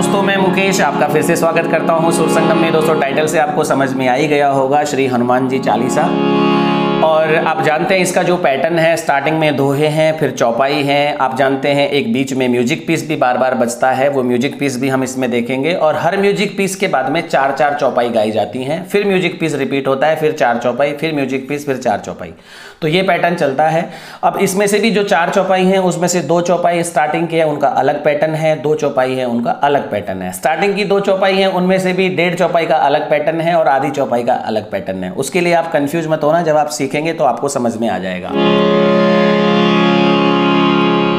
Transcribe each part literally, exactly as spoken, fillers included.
दोस्तों, मैं मुकेश आपका फिर से स्वागत करता हूं सुरसंगम में। दोस्तों, टाइटल से आपको समझ में आ ही गया होगा, श्री हनुमान जी चालीसा। और आप जानते हैं इसका जो पैटर्न है, स्टार्टिंग में दोहे हैं, फिर चौपाई हैं, आप जानते हैं एक बीच में म्यूजिक पीस भी बार बार बजता है, वो म्यूजिक पीस भी हम इसमें देखेंगे। और हर म्यूजिक पीस के बाद में चार चार चौपाई गाई जाती हैं, फिर म्यूजिक पीस रिपीट होता है, फिर चार चौपाई, फिर म्यूजिक पीस, फिर चार चौपाई। तो ये पैटर्न चलता है। अब इसमें से भी जो चार चौपाई हैं उसमें से दो चौपाई स्टार्टिंग के हैं, उनका अलग पैटर्न है, दो चौपाई है, उनका अलग पैटर्न है। स्टार्टिंग की दो चौपाई हैं उनमें से भी डेढ़ चौपाई का अलग पैटर्न है और आधी चौपाई का अलग पैटर्न है। उसके लिए आप कंफ्यूज मत होना, जब आप देखेंगे तो आपको समझ में आ जाएगा।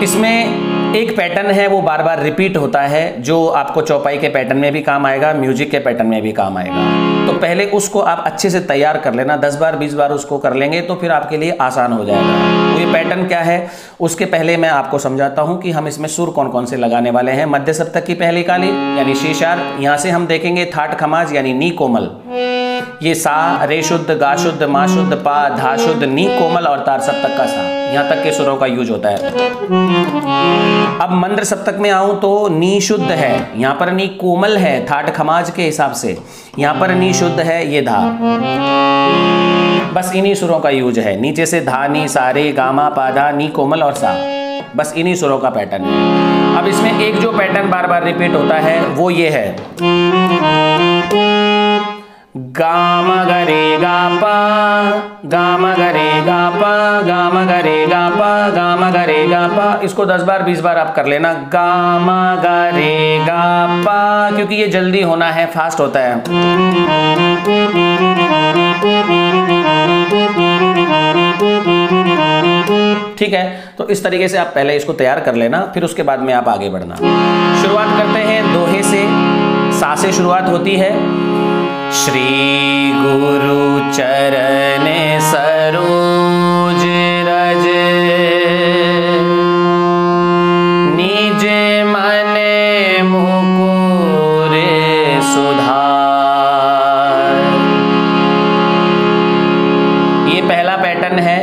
इसमें एक पैटर्न है वो बार बार रिपीट होता है, जो आपको चौपाई के पैटर्न में भी काम आएगा, म्यूजिक के पैटर्न में भी काम आएगा। तो पहले उसको आप अच्छे से तैयार कर लेना, दस बार बीस बार उसको कर लेंगे तो फिर आपके लिए आसान हो जाएगा। तो ये पैटर्न क्या है उसके पहले मैं आपको समझाता हूँ कि हम इसमें सुर कौन कौन से लगाने वाले हैं। मध्य सप्तक की पहली काली यानी शी शार्प, यहाँ से हम देखेंगे थाट खमाज यानी नी कोमल, ये सा रे शुद्ध, गा शुद्ध, मा शुद्ध, पा धा शुद्ध, नी कोमल और तार सप्तक का सा, यहाँ तक के सुरों का यूज होता है। अब मंद्र सप्तक में आऊं तो नी शुद्ध है, यहाँ पर नी कोमल है थाट खमाज के हिसाब से, यहाँ पर नी शुद्ध है, ये धा। बस इन्हीं सुरों का यूज है, नीचे से धा नी सारे गामा पाधा नी कोमल और सा, बस इन्हीं सुरों का पैटर्न है। अब इसमें एक जो पैटर्न बार बार रिपीट होता है वो ये है, गामा गरे गापा गामा गरे गापा गामा गरे गापा गामा गरे गापा। इसको दस बार बीस बार आप कर लेना, गामा गरे गापा, क्योंकि ये जल्दी होना है, फास्ट होता है, ठीक है। तो इस तरीके से आप पहले इसको तैयार कर लेना, फिर उसके बाद में आप आगे बढ़ना। शुरुआत करते हैं दोहे से, सा से शुरुआत होती है। श्री गुरु चरण सरोज रज, निज मन मुकुर सुधार, ये पहला पैटर्न है।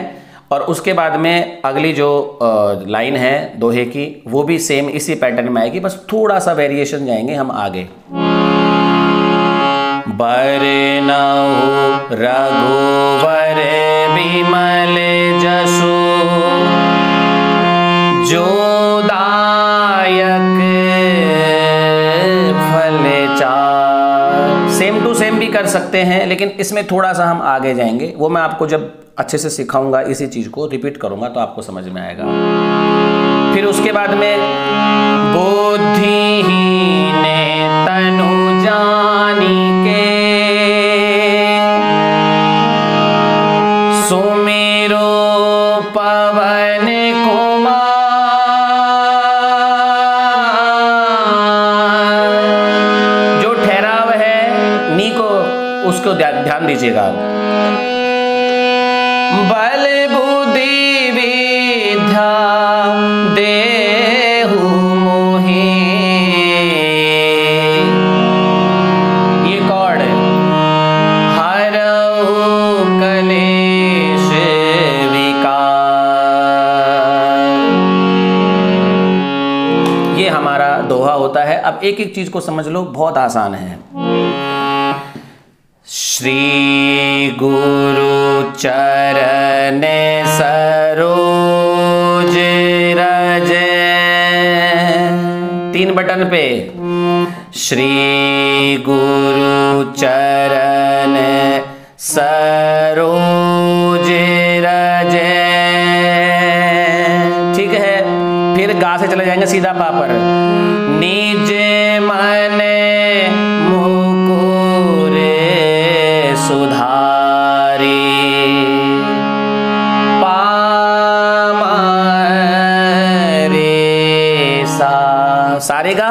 और उसके बाद में अगली जो लाइन है दोहे की वो भी सेम इसी पैटर्न में आएगी, बस थोड़ा सा वेरिएशन जाएंगे हम आगे। बरनाऊ रघुवर विमल जसो, जो दायक फल चार। सेम टू सेम भी कर सकते हैं, लेकिन इसमें थोड़ा सा हम आगे जाएंगे, वो मैं आपको जब अच्छे से सिखाऊंगा, इसी चीज़ को रिपीट करूंगा तो आपको समझ में आएगा। फिर उसके बाद में बुद्धिहीन तनु जानी के, सुमिरो पवन कुमार। जो ठहराव है नी को, उसको ध्यान दीजिएगा। बल बुद्धि विद्या देहु मोहि, ये कॉर्ड है। हरऊ कलेश विकार, ये हमारा दोहा होता है। अब एक एक चीज को समझ लो, बहुत आसान है। श्री गुरु चरण सरोज रज, तीन बटन पे। श्री गुरु चरण सरोज रज, ठीक है। फिर गा से चले जाएंगे सीधा पा पर, निज मन सारेगा,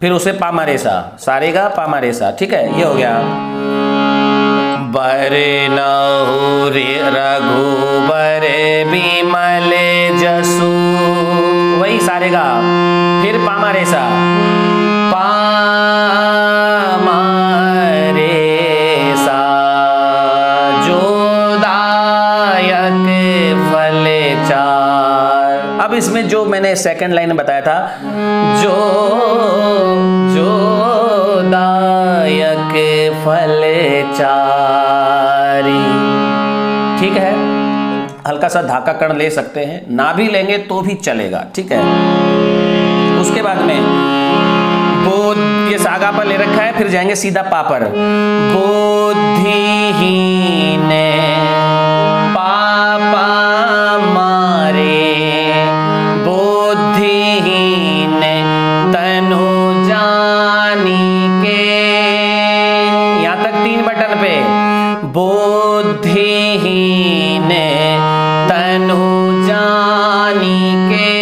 फिर उसे पामारेसा सारेगा पामारेसा, ठीक है, ये हो गया। बरनाऊ रघुबर विमल जसु, वही सारेगा, फिर पामारेसा पामारेसा, जो दायक फल चार। अब इसमें जो मैंने सेकंड लाइन बताया था, जो जो ठीक है, हल्का सा धाका कण ले सकते हैं, ना भी लेंगे तो भी चलेगा, ठीक है। उसके बाद में बोध, ये सागा पर ले रखा है, फिर जाएंगे सीधा पा पर, बोधिहीन पापा मारे बोधिहीन तनु जानी के, यहाँ तक तीन बटन पे, बोधिहीन तनु जानी के,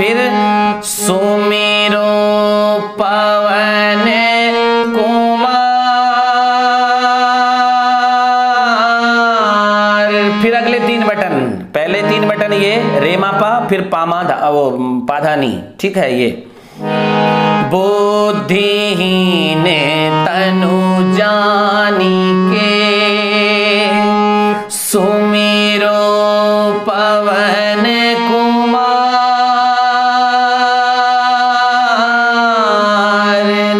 फिर सुमिरो पवन कुमार, फिर अगले तीन बटन, पहले तीन बटन ये रेमापा, फिर पामाधा वो पाधानी, ठीक है। ये बोधिहीन तनु जानी के सुमिरो पवन कुमार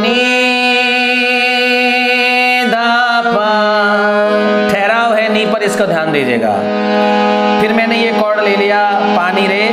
नीदापा, ठहराव है नी पर, इसको ध्यान दीजिएगा। फिर मैंने ये कॉर्ड ले लिया पानी रे,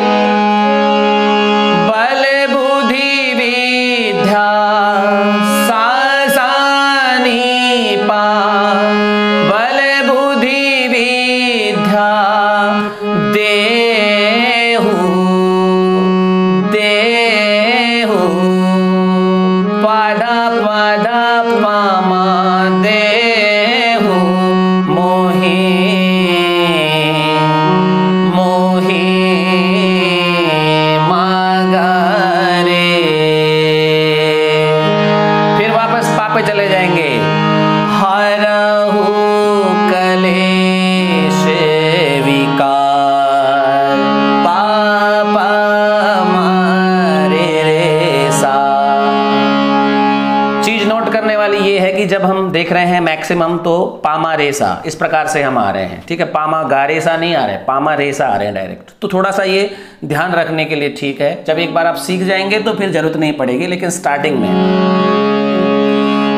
देख रहे हैं मैक्सिमम तो पामा रेसा इस प्रकार से हम आ रहे हैं, ठीक है। पामा गारेसा नहीं आ रहे, पामा रेसा आ रहे हैं डायरेक्ट, तो थोड़ा सा ये ध्यान रखने के लिए, ठीक है। जब एक बार आप सीख जाएंगे तो फिर जरूरत नहीं पड़ेगी, लेकिन स्टार्टिंग में,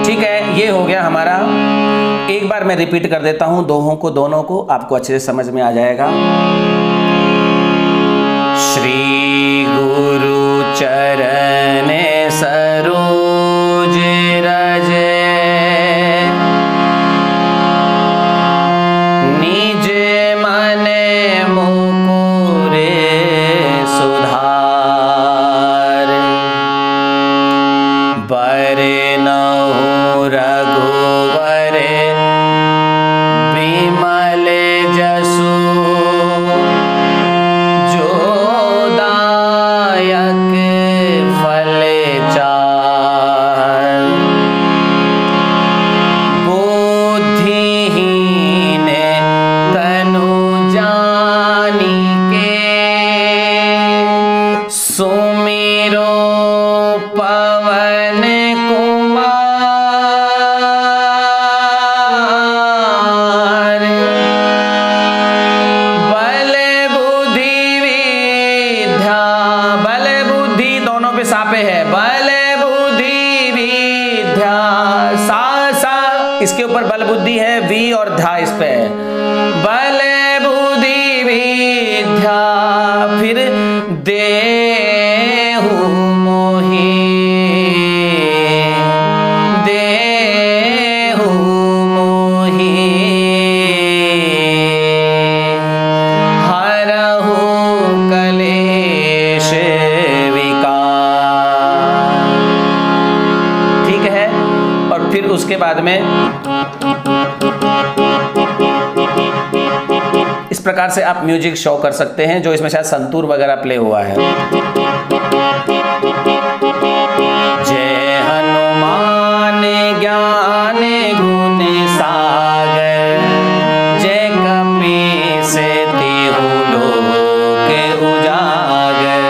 ठीक है। ये हो गया हमारा, एक बार मैं रिपीट कर देता हूं दोहों को, दोनों को आपको अच्छे से समझ में आ जाएगा। श्री गुरु चरण सरोज रज में। इस प्रकार से आप म्यूजिक शो कर सकते हैं, जो इसमें शायद संतूर वगैरह प्ले हुआ है। जय हनुमान ज्ञान गुण सागर, जय कपी से तेहु लोक उजागर,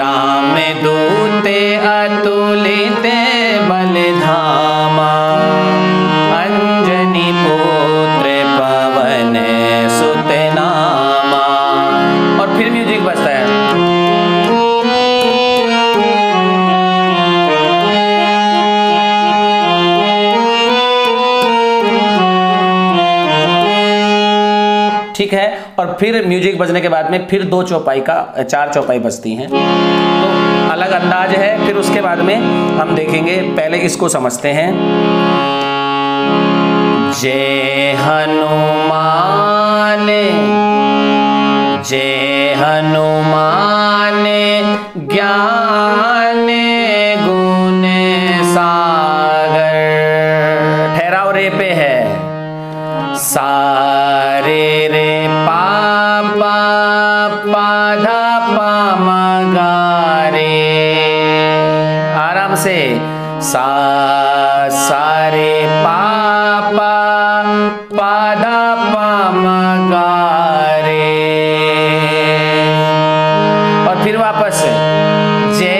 राम दूते अतुलित बलधामा, बजता है। म्यूजिक है और फिर म्यूजिक बजने के बाद में फिर दो चौपाई का चार चौपाई बजती हैं, तो अलग अंदाज है। फिर उसके बाद में हम देखेंगे, पहले इसको समझते हैं। जय हनुमान, जय हनुमान ज्ञान गुण सागर। ठहराओ रे पे है, सारे रे पा पा पा धा पा म गा रे। आराम से सा सारे पा पा पा धा पा म गा रे। और फिर वापस जय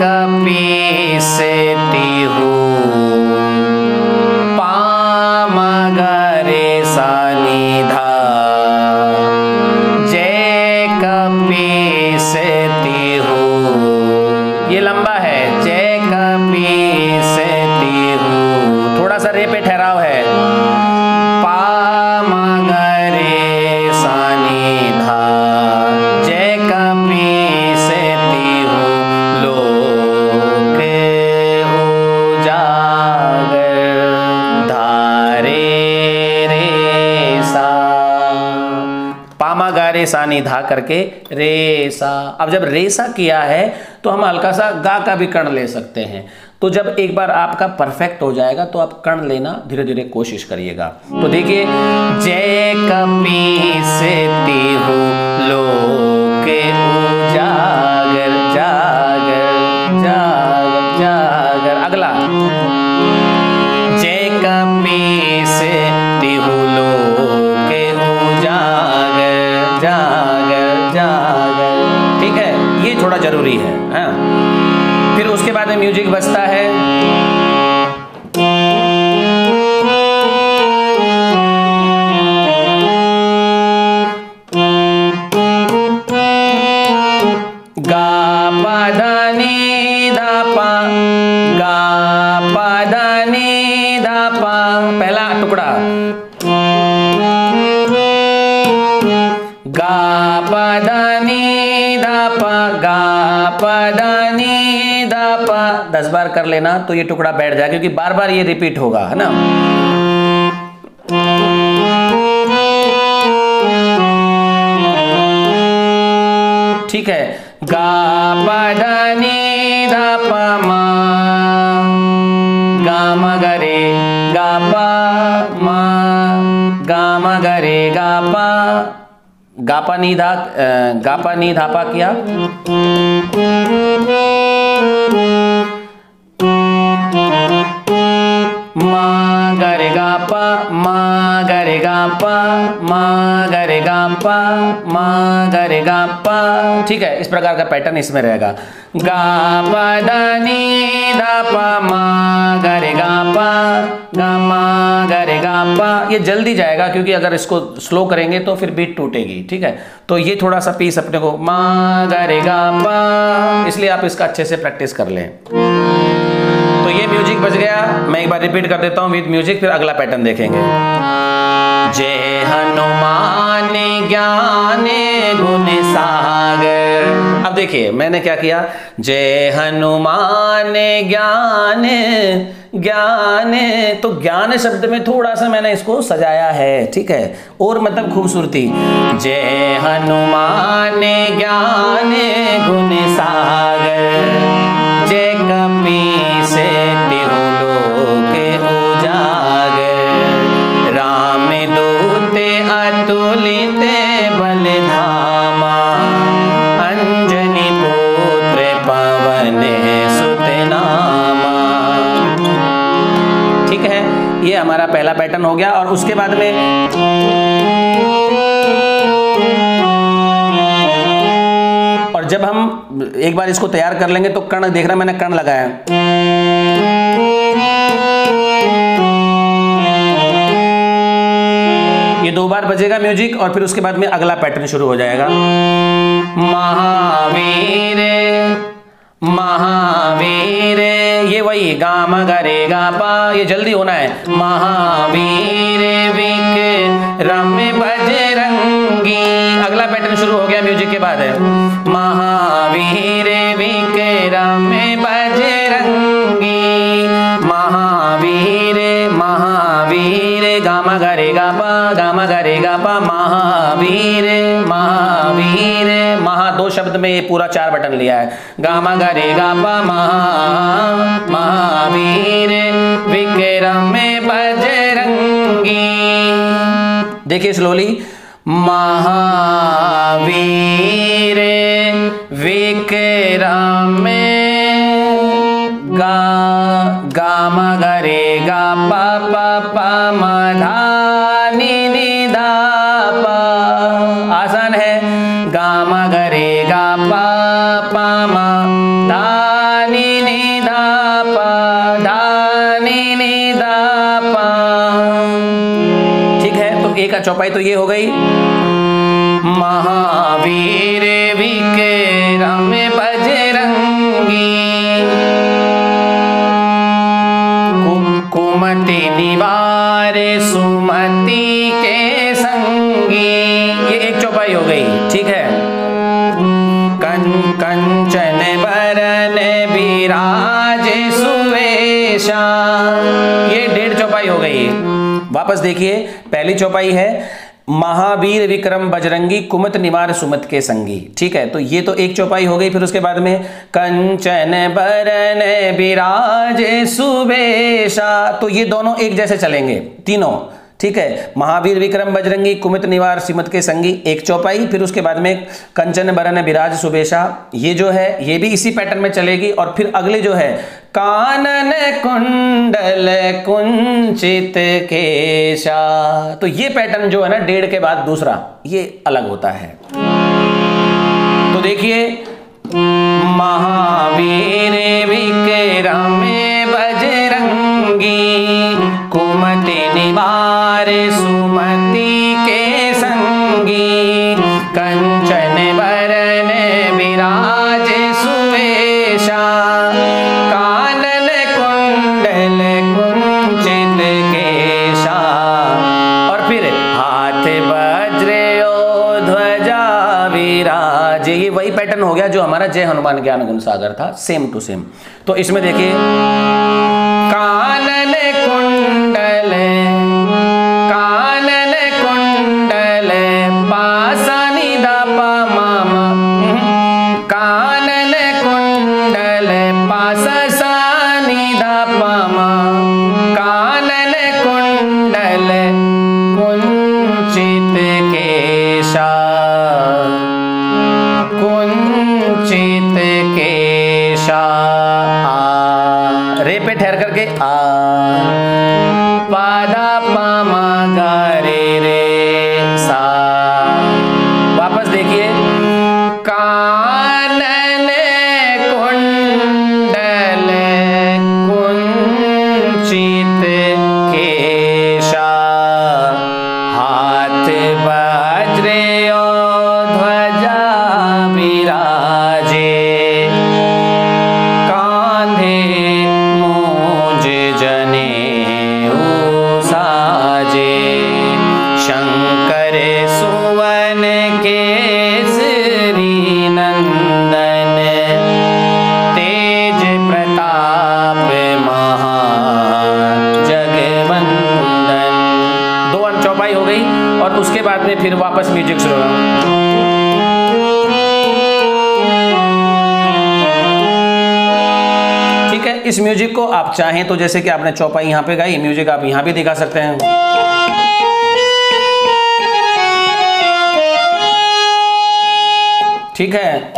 कपी से तिहु पा म गा रे सा नि धा। जय कपी से तिहु, ये लंबा है। जय कपी से तिहु, थोड़ा सा रे पे ठहराव है। पा म ग रे सा नि धा। जय कपी से तिहु लोक उजागर। धा रे रे सा, पा म ग रे सा नि धा करके रे सा। अब जब रे सा किया है तो हम हल्का सा गा का भी कर्ण ले सकते हैं। तो जब एक बार आपका परफेक्ट हो जाएगा तो आप कर्ण लेना धीरे धीरे कोशिश करिएगा। तो देखिए, जय कपी से तिहु लोक उजागर जागर जागर जागर। अगला, जय कपी से तिहु लोक उजागर जागर जागर। ठीक है, ये थोड़ा जरूरी है। हाँ, फिर उसके बाद में म्यूजिक बजता है। गा पा धा नि धा पा, गा पा धा नि धा पा। पहला टुकड़ा गा पा धा नि धा पा, गा पा धा नि धा पा। दस बार कर लेना तो ये टुकड़ा बैठ जाए, क्योंकि बार बार ये रिपीट होगा, है ना। ठीक है, गा पा धा नि धा पा मा गा म ग रे गा पा मा गा म ग रे गा पा गापा नी धा गापा नी धापा किया। मा गरे गापा मा गरे गापा मा गरे गापा मा गरे गापा। ठीक है, इस प्रकार का पैटर्न इसमें रहेगा। गापा धनी धापा मा गरे गापा गा मा गरे गापा। ये जल्दी जाएगा, क्योंकि अगर इसको स्लो करेंगे तो फिर बीट टूटेगी। ठीक है, तो ये थोड़ा सा पीस अपने को मा गरे गापा, इसलिए आप इसका अच्छे से प्रैक्टिस कर लें। तो ये म्यूजिक बज गया। मैं एक बार रिपीट कर देता हूं विद म्यूजिक, फिर अगला पैटर्न देखेंगे। जय हनुमान ज्ञान गुण सागर। अब देखिए मैंने क्या किया, जय हनुमान ज्ञान ज्ञान। तो ज्ञान शब्द में थोड़ा सा मैंने इसको सजाया है, ठीक है, और मतलब खूबसूरती। जय हनुमान ज्ञान गुण सागर, जय कपी से तिहु लोक उजागर। राम दूत अतुलित बल धामा, अंजनी पुत्र पवन सुत नामा। ठीक है, ये हमारा पहला पैटर्न हो गया। और उसके बाद में, और जब हम एक बार इसको तैयार कर लेंगे तो कर्ण देखना, मैंने कर्ण लगाया। ये दो बार बजेगा म्यूजिक, और फिर उसके बाद में अगला पैटर्न शुरू हो जाएगा। महावीर महावीर, ये वही गाम गरे गापा, ये जल्दी होना है। महावीर विक्रम बजरंग करूंगी। अगला पैटर्न शुरू हो गया म्यूजिक के बाद है महावीर विक्रम बजरंगी महावीर महावीर गामा गरे गापा गामा गरे गापा महावीर महावीर महा दो शब्द में ये पूरा चार बटन लिया है गामा गरे गापा महा महावीर विक्रम बजरंगी। देखिए स्लोली महावीर विक्रम गा गामा गरे गा पा पा पा मा धा नी नी धा पा। आसान है गामा गरे गा पा पा मा धा नी नी धा पा धा नी नी धा पा। ए का चौपाई तो ये हो गई महावीर विक्रम बजरंगी कुमति निवारे सुमति के संगी। ये एक चौपाई हो गई ठीक है। कं कंचन बरन विराज सुवेशा ये डेढ़ चौपाई हो गई। वापस देखिए पहली चौपाई है महावीर विक्रम बजरंगी कुमत निवार सुमत के संगी ठीक है। तो ये तो एक चौपाई हो गई। फिर उसके बाद में कंचन बरन विराज सुबेशा तो ये दोनों एक जैसे चलेंगे तीनों ठीक है। महावीर विक्रम बजरंगी कुमित निवार सुमत के संगी एक चौपाई। फिर उसके बाद में कंचन बरन विराज सुबेशा ये जो है ये भी इसी पैटर्न में चलेगी। और फिर अगले जो है कानन कुंडल कुंचित केशा तो ये पैटर्न जो है ना डेढ़ के बाद दूसरा ये अलग होता है। तो देखिए महावीर विक्रम बजरंगी कुमति निवार सुमति के संगी कंचन बरन विराज सुवेशा कानन कुंडल कुंचित केशा। और फिर हाथ वज्रयो ध्वजा विराज ये वही पैटर्न हो गया जो हमारा जय हनुमान ज्ञान गुण सागर था सेम टू सेम। तो इसमें देखिए कानन कुंडल कानन कुंडल पासानी दापा मामा कानन कुंडल पासानी दापा मा कानन कुंडल कुंचित केशा कुंचित केशा रे पे ठहर करके आ पादा पामा गारे रे सा। वापस देखिए कानन कुंडल कुंचित केशा हाथ बज्रयो ध्वजा विराजे उसके बाद में फिर वापस म्यूजिक शुरू ठीक है। इस म्यूजिक को आप चाहें तो जैसे कि आपने चौपाई यहां पे गाई म्यूजिक आप यहां भी दिखा सकते हैं। ठीक है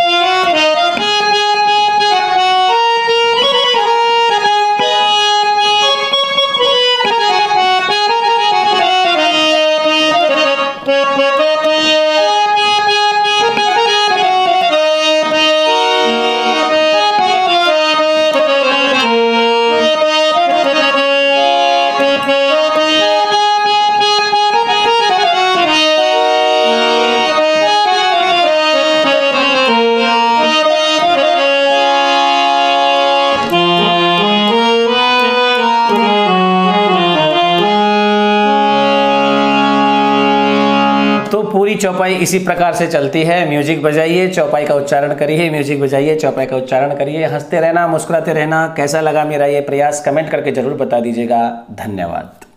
पूरी चौपाई इसी प्रकार से चलती है। म्यूजिक बजाइए, चौपाई का उच्चारण करिए, म्यूजिक बजाइए, चौपाई का उच्चारण करिए। हंसते रहना, मुस्कुराते रहना। कैसा लगा मेरा ये प्रयास कमेंट करके जरूर बता दीजिएगा। धन्यवाद।